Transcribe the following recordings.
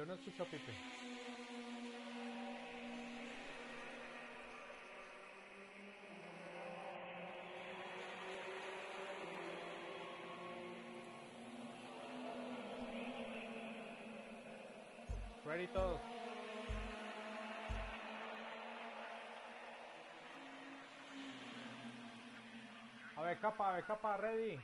Yo no escucho a Pipe. Ready todos. A ver capa, ready.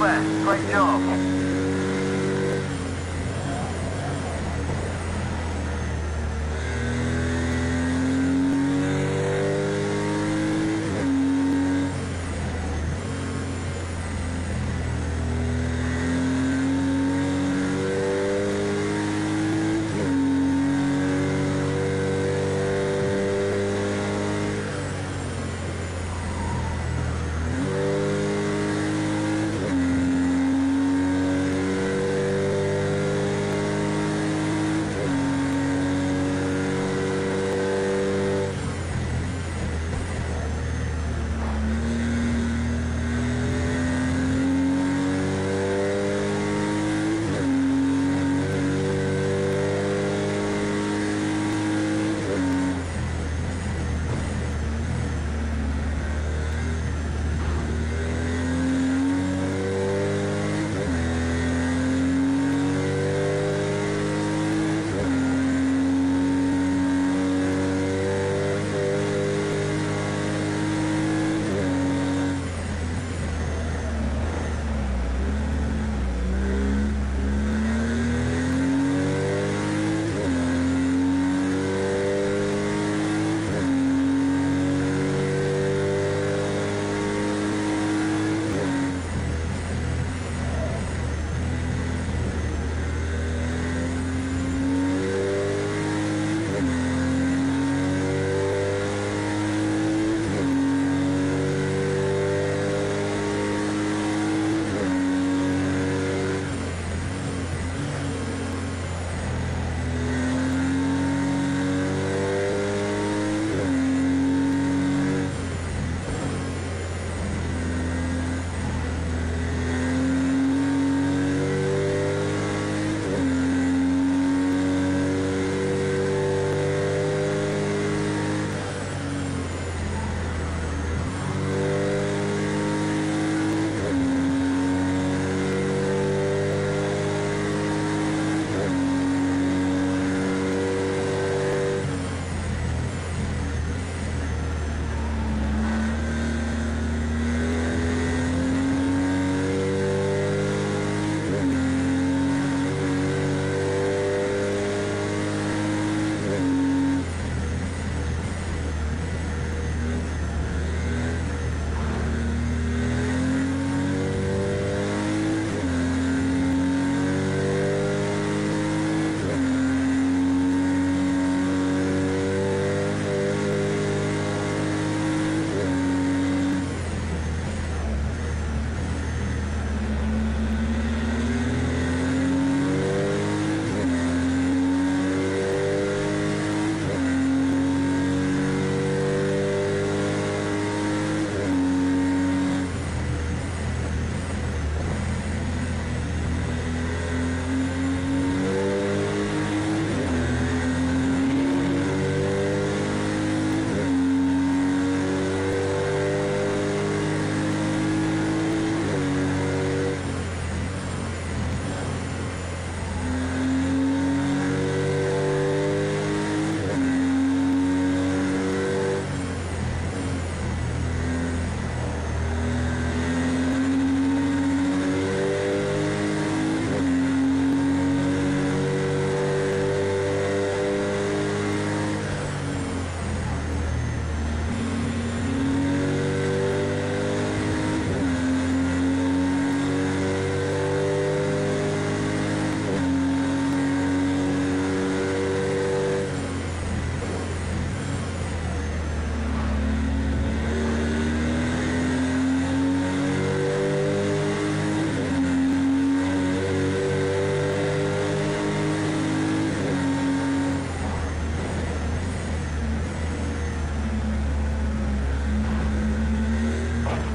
best. Great job.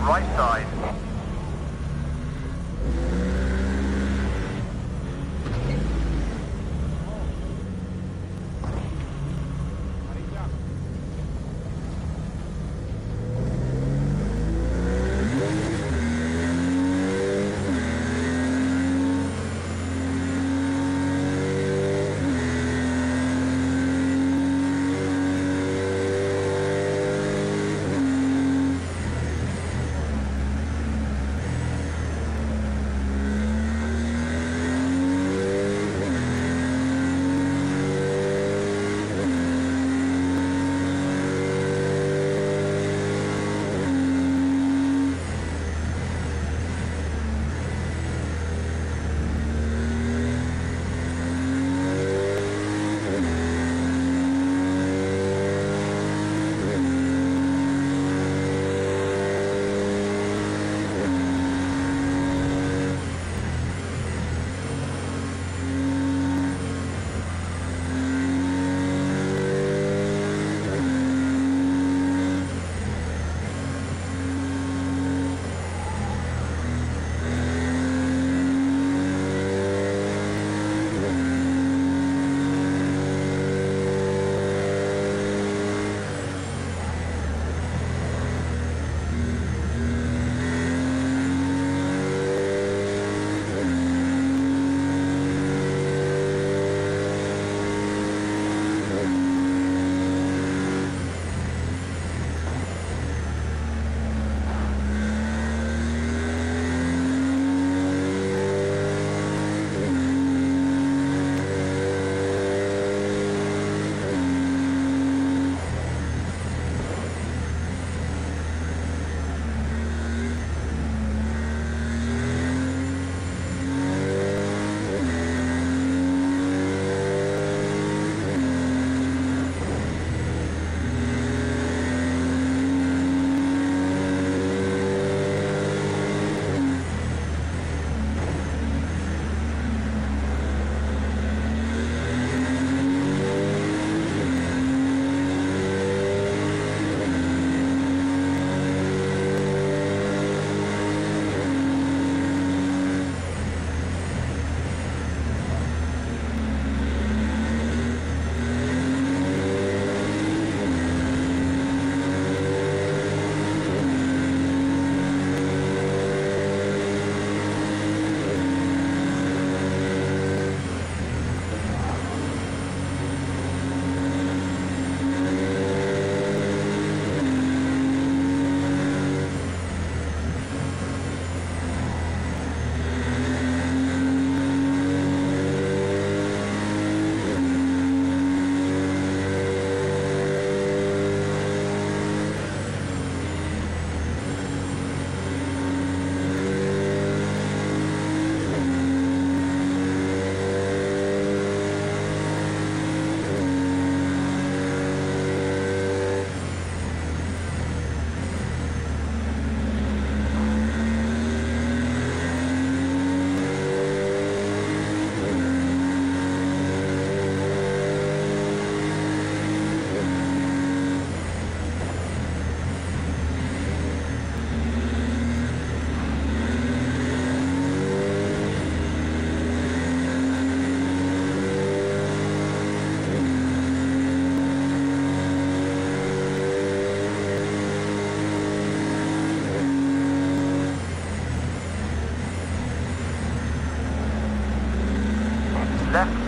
Right side.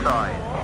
side.